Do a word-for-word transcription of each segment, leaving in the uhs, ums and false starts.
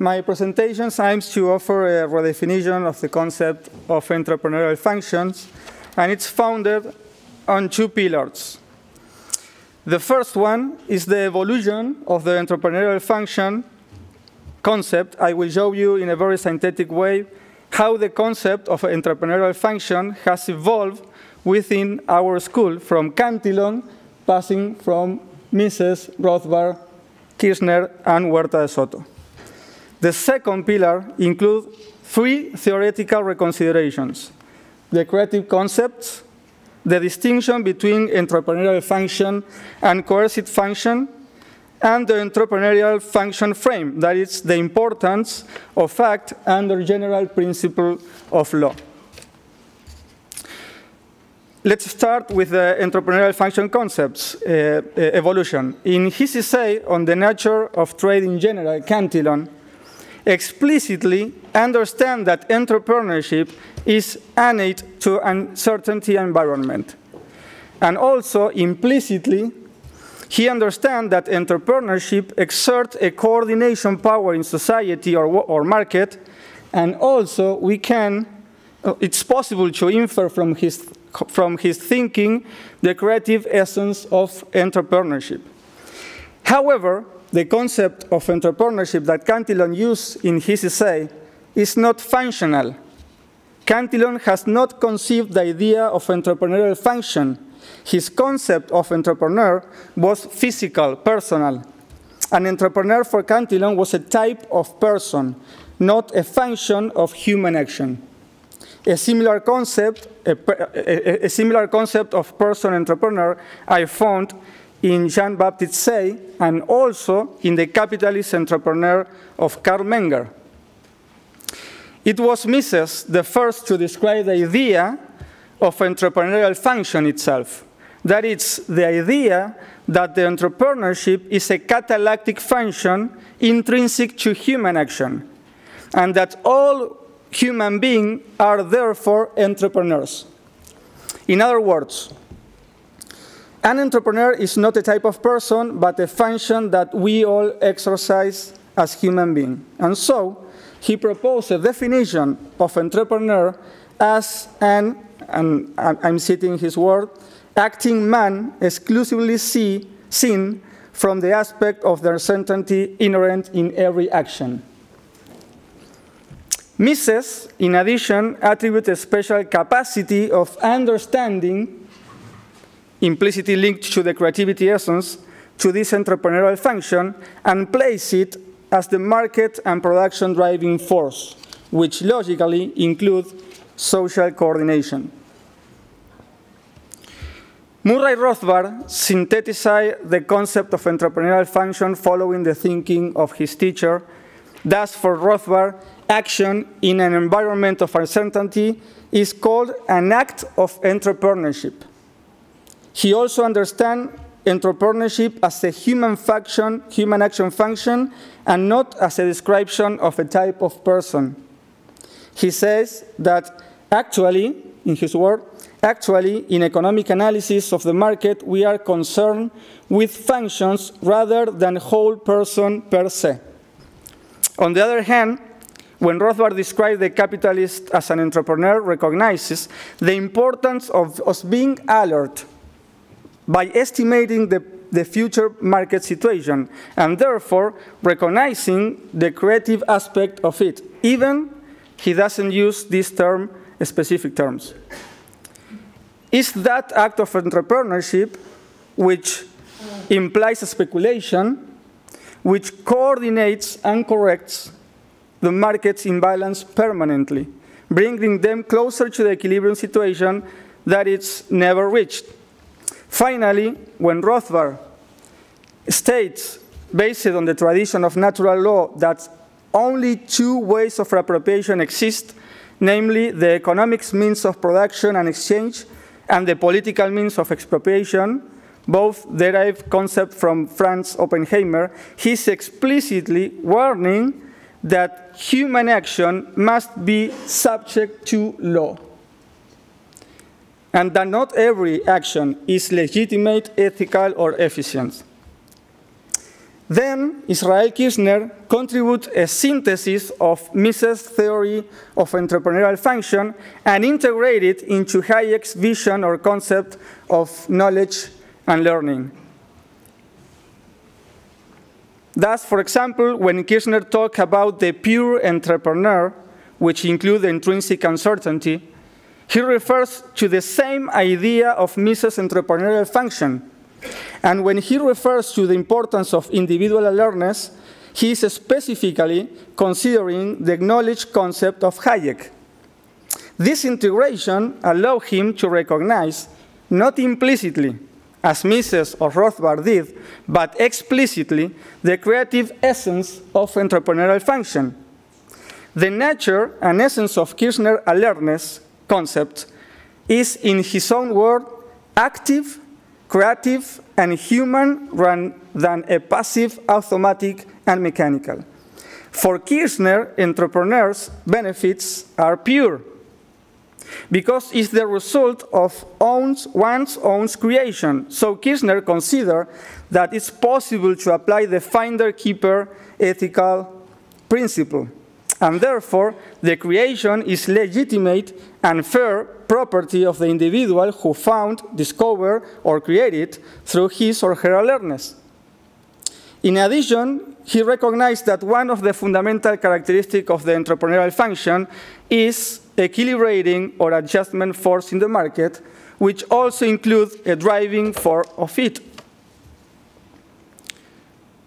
My presentation aims to offer a redefinition of the concept of entrepreneurial functions, and it's founded on two pillars. The first one is the evolution of the entrepreneurial function concept. I will show you in a very synthetic way how the concept of entrepreneurial function has evolved within our school, from Cantillon, passing from Mises, Rothbard, Kirzner, and Huerta de Soto. The second pillar includes three theoretical reconsiderations: the creative concepts, the distinction between entrepreneurial function and coercive function, and the entrepreneurial function frame, that is, the importance of act under general principle of law. Let's start with the entrepreneurial function concepts uh, evolution. In his essay on the nature of trade in general, Cantillon explicitly understands that entrepreneurship is innate to uncertainty environment. And also implicitly, he understands that entrepreneurship exerts a coordination power in society or, or market, and also we can, it's possible to infer from his, from his thinking the creative essence of entrepreneurship. However, the concept of entrepreneurship that Cantillon used in his essay is not functional. Cantillon has not conceived the idea of entrepreneurial function. His concept of entrepreneur was physical, personal. An entrepreneur for Cantillon was a type of person, not a function of human action. A similar concept, a, a, a similar concept of person entrepreneur I found in Jean-Baptiste Say and also in the capitalist entrepreneur of Karl Menger. It was Mises the first to describe the idea of entrepreneurial function itself. That is, the idea that the entrepreneurship is a catalytic function intrinsic to human action, and that all human beings are therefore entrepreneurs. In other words, an entrepreneur is not a type of person, but a function that we all exercise as human beings. And so, he proposed a definition of entrepreneur as an, and I'm citing his word, acting man exclusively see, seen from the aspect of the uncertainty inherent in every action. Mises, in addition, attributes a special capacity of understanding, implicitly linked to the creativity essence, to this entrepreneurial function, and place it as the market and production driving force, which logically includes social coordination. Murray Rothbard synthesized the concept of entrepreneurial function following the thinking of his teacher. Thus, for Rothbard, action in an environment of uncertainty is called an act of entrepreneurship. He also understands entrepreneurship as a human function, human action function, and not as a description of a type of person. He says that actually, in his word, actually, in economic analysis of the market, we are concerned with functions rather than whole person per se. On the other hand, when Rothbard describes the capitalist as an entrepreneur, recognizes the importance of, of being alert by estimating the, the future market situation, and therefore recognizing the creative aspect of it, even he doesn't use this term, specific terms. Is that act of entrepreneurship, which implies a speculation, which coordinates and corrects the market's imbalance permanently, bringing them closer to the equilibrium situation that it's never reached? Finally, when Rothbard states, based on the tradition of natural law, that only two ways of appropriation exist, namely the economic means of production and exchange and the political means of expropriation, both derived concept from Franz Oppenheimer, he's explicitly warning that human action must be subject to law, and that not every action is legitimate, ethical, or efficient. Then Israel Kirzner contributed a synthesis of Mises' theory of entrepreneurial function and integrated it into Hayek's vision or concept of knowledge and learning. Thus, for example, when Kirzner talked about the pure entrepreneur, which includes intrinsic uncertainty, he refers to the same idea of Mises' entrepreneurial function. And when he refers to the importance of individual awareness, he is specifically considering the knowledge concept of Hayek. This integration allowed him to recognize, not implicitly, as Mises or Rothbard did, but explicitly, the creative essence of entrepreneurial function. The nature and essence of Kirzner's awareness concept is, in his own word, active, creative and human rather than a passive, automatic, and mechanical. For Kirzner, entrepreneurs' benefits are pure because it's the result of one's own creation. So Kirzner considered that it's possible to apply the finder-keeper ethical principle, and therefore the creation is legitimate and fair property of the individual who found, discovered, or created through his or her awareness. In addition, he recognized that one of the fundamental characteristics of the entrepreneurial function is equilibrating or adjustment force in the market, which also includes a driving force of it.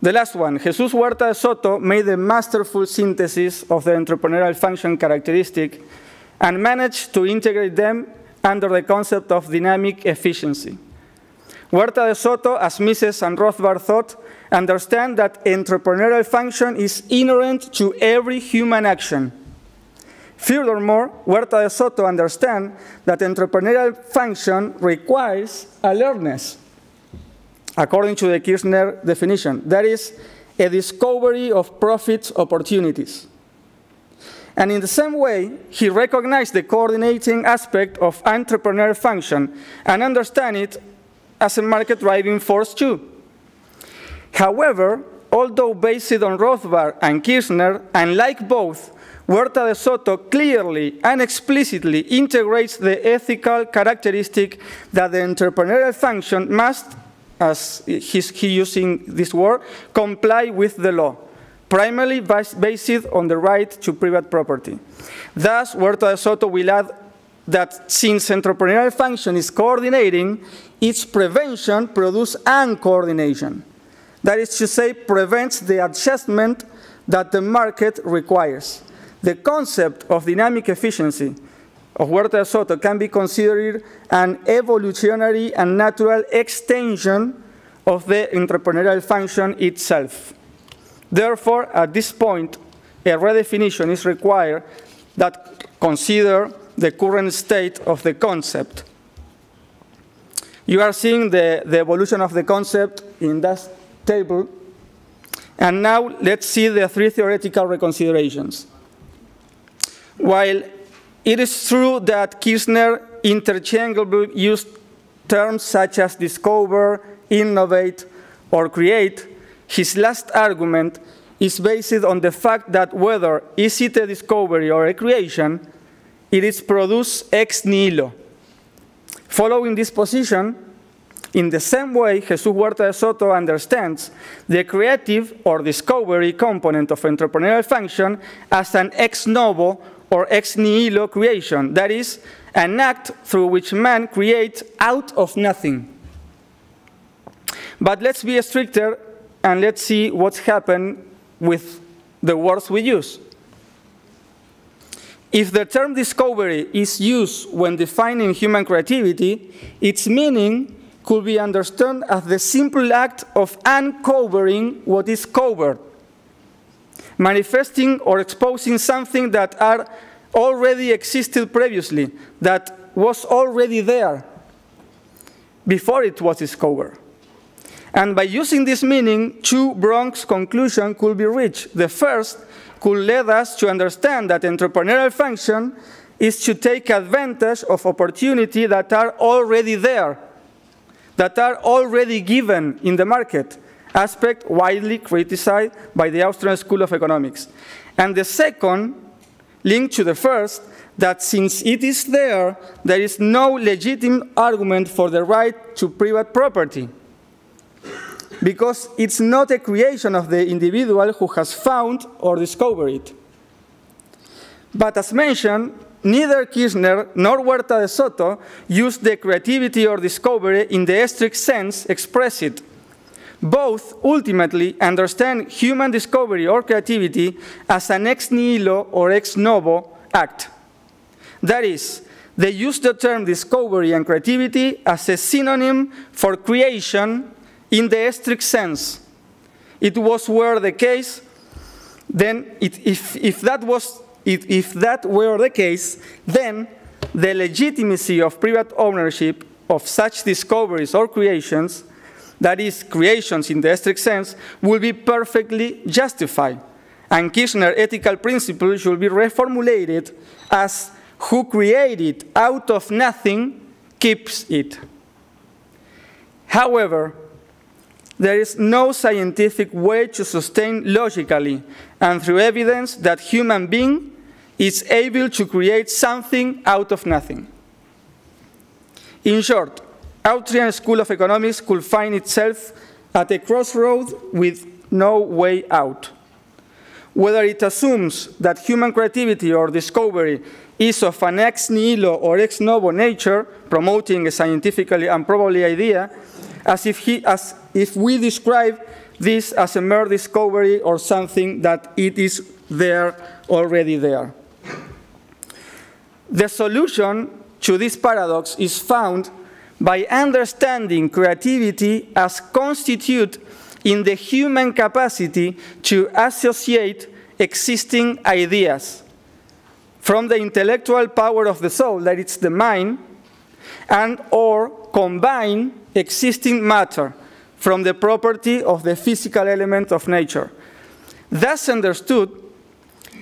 The last one, Jesus Huerta de Soto made a masterful synthesis of the entrepreneurial function characteristic and managed to integrate them under the concept of dynamic efficiency. Huerta de Soto, as Mises and Rothbard thought, understand that entrepreneurial function is inherent to every human action. Furthermore, Huerta de Soto understands that entrepreneurial function requires alertness, according to the Kirzner definition. That is, a discovery of profit opportunities. And in the same way, he recognized the coordinating aspect of entrepreneurial function and understand it as a market-driving force too. However, although based on Rothbard and Kirzner, and like both, Huerta de Soto clearly and explicitly integrates the ethical characteristic that the entrepreneurial function must, as he's he using this word, comply with the law, primarily based on the right to private property. Thus, Huerta de Soto will add that since entrepreneurial function is coordinating, its prevention produces uncoordination. That is to say, prevents the adjustment that the market requires. The concept of dynamic efficiency of Huerta de Soto can be considered an evolutionary and natural extension of the entrepreneurial function itself. Therefore, at this point, a redefinition is required that considers the current state of the concept. You are seeing the, the evolution of the concept in that table. And now let's see the three theoretical reconsiderations. While it is true that Kirzner interchangeably used terms such as discover, innovate, or create, his last argument is based on the fact that whether is it a discovery or a creation, it is produced ex nihilo. Following this position, in the same way Jesus Huerta de Soto understands the creative or discovery component of entrepreneurial function as an ex novo or ex nihilo creation, that is, an act through which man creates out of nothing. But let's be stricter and let's see what's happened with the words we use. If the term discovery is used when defining human creativity, its meaning could be understood as the simple act of uncovering what is covered, manifesting or exposing something that are already existed previously, that was already there before it was discovered. And by using this meaning, two broad conclusions could be reached. The first could lead us to understand that entrepreneurial function is to take advantage of opportunities that are already there, that are already given in the market, aspect widely criticized by the Austrian School of Economics. And the second, linked to the first, that since it is there, there is no legitimate argument for the right to private property, because it's not a creation of the individual who has found or discovered it. But as mentioned, neither Kirzner nor Huerta de Soto used the creativity or discovery in the strict sense expressed it. Both ultimately understand human discovery or creativity as an ex nihilo or ex novo act. That is, they use the term discovery and creativity as a synonym for creation in the strict sense. It was where the case, then it, if, if that was If, if that were the case, then the legitimacy of private ownership of such discoveries or creations, that is, creations in the strict sense, would be perfectly justified. And Kirzner's ethical principle should be reformulated as, who created out of nothing keeps it. However, there is no scientific way to sustain logically and through evidence that human being is able to create something out of nothing. In short, Austrian School of Economics could find itself at a crossroad with no way out. Whether it assumes that human creativity or discovery is of an ex nihilo or ex novo nature, promoting a scientifically improbable idea, as if he, as if we describe this as a mere discovery or something that it is there, already there. The solution to this paradox is found by understanding creativity as constituted in the human capacity to associate existing ideas from the intellectual power of the soul, that it's the mind, and or combine existing matter from the property of the physical element of nature. Thus understood,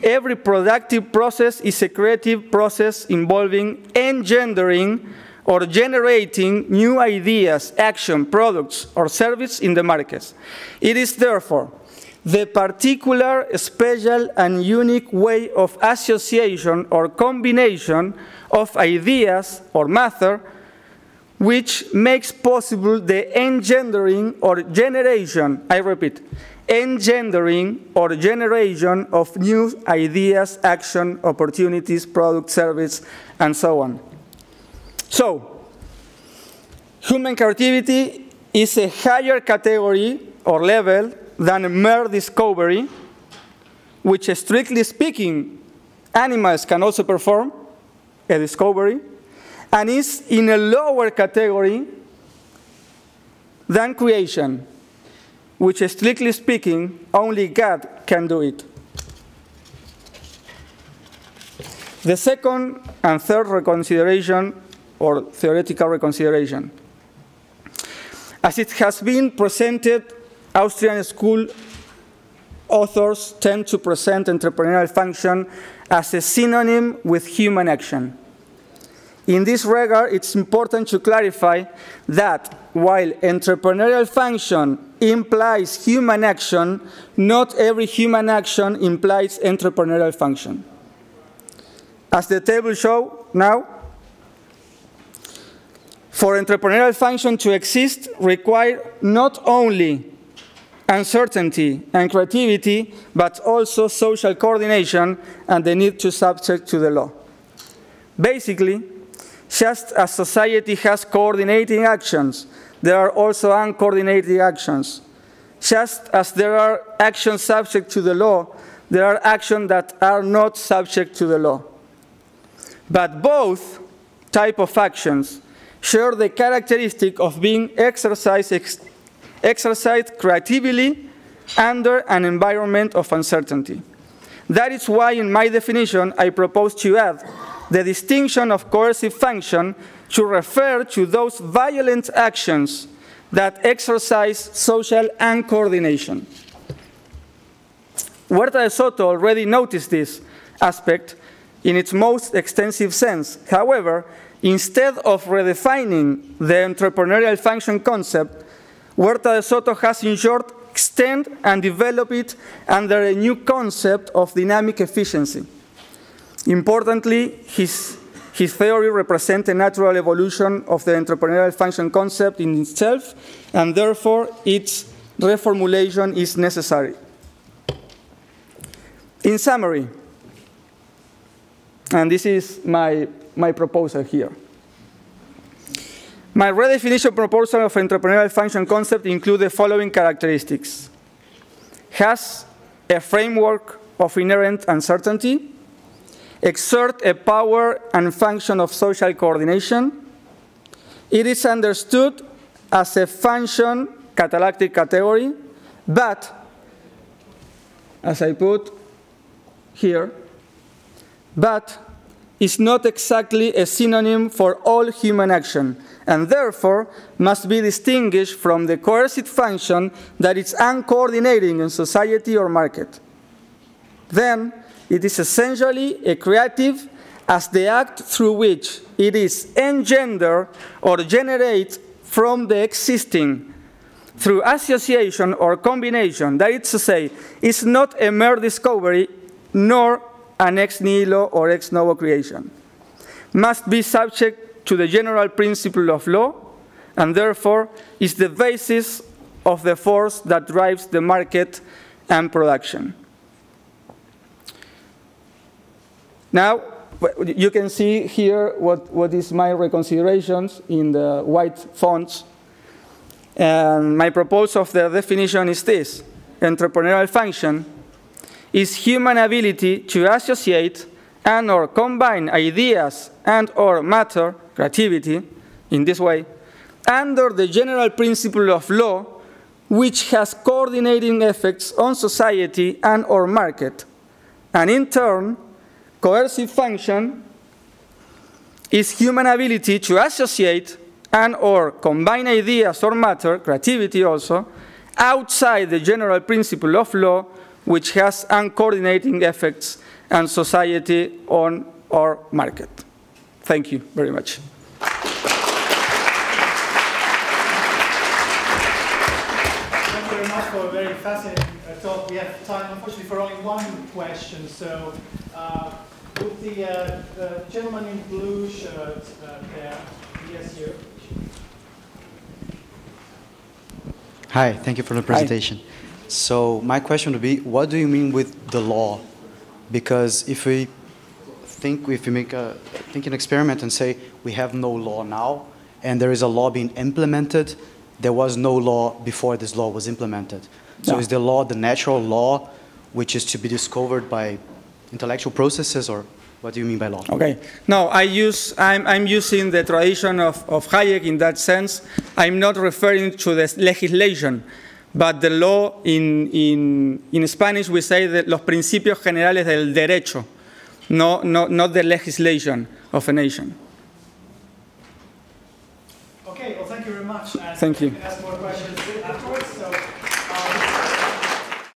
every productive process is a creative process involving engendering or generating new ideas, action, products, or service in the markets. It is therefore the particular, special, and unique way of association or combination of ideas or matter which makes possible the engendering or generation, I repeat, engendering or generation of new ideas, action, opportunities, product, service, and so on. So, human creativity is a higher category or level than a mere discovery, which strictly speaking, animals can also perform a discovery, and is in a lower category than creation, which strictly speaking, only God can do it. The second and third reconsideration, or theoretical reconsideration. As it has been presented, Austrian school authors tend to present entrepreneurial function as a synonym with human action. In this regard, it's important to clarify that while entrepreneurial function implies human action, not every human action implies entrepreneurial function. As the table shows now, for entrepreneurial function to exist requires not only uncertainty and creativity, but also social coordination and the need to subject to the law. Basically, just as society has coordinating actions, there are also uncoordinated actions. Just as there are actions subject to the law, there are actions that are not subject to the law. But both types of actions share the characteristic of being exercised, ex exercised creatively under an environment of uncertainty. That is why, in my definition, I propose to add the distinction of coercive function to refer to those violent actions that exercise social uncoordination. Huerta de Soto already noticed this aspect in its most extensive sense. However, instead of redefining the entrepreneurial function concept, Huerta de Soto has, in short, extend and develop it under a new concept of dynamic efficiency. Importantly, his, his theory represents a natural evolution of the entrepreneurial function concept in itself, and therefore its reformulation is necessary. In summary, and this is my, my proposal here. My redefinition proposal of entrepreneurial function concept includes the following characteristics. Has a framework of inherent uncertainty, exert a power and function of social coordination. It is understood as a function catalytic category, but, as I put here, but is not exactly a synonym for all human action, and therefore must be distinguished from the coercive function that is uncoordinating in society or market. Then, it is essentially a creative as the act through which it is engendered or generated from the existing through association or combination. That is to say, it's not a mere discovery, nor an ex nihilo or ex novo creation. Must be subject to the general principle of law, and therefore is the basis of the force that drives the market and production. Now, you can see here what, what is my reconsiderations in the white fonts. And my proposal of the definition is this. Entrepreneurial function is human ability to associate and or combine ideas and or matter, creativity, in this way, under the general principle of law, which has coordinating effects on society and or market. And in turn, coercive function is human ability to associate and or combine ideas or matter, creativity also, outside the general principle of law, which has uncoordinating effects on society on our market. Thank you very much. Thank you very much for a very fascinating talk. We have time, unfortunately, for only one question. So, uh, with the, uh, the gentleman in blue shirt uh, there, yes, you. Hi, thank you for the presentation. Hi. So my question would be, what do you mean with the law? Because if we think, if we make a, think an experiment and say we have no law now, and there is a law being implemented, there was no law before this law was implemented. So no. Is the law the natural law, which is to be discovered by intellectual processes, or what do you mean by law? Okay. No, I use, I'm, I'm using the tradition of, of Hayek in that sense. I'm not referring to the legislation. But the law, in, in, in Spanish, we say that los principios generales del derecho, no, no, not the legislation of a nation. Okay, well, thank you very much. And thank you. Ask more questions.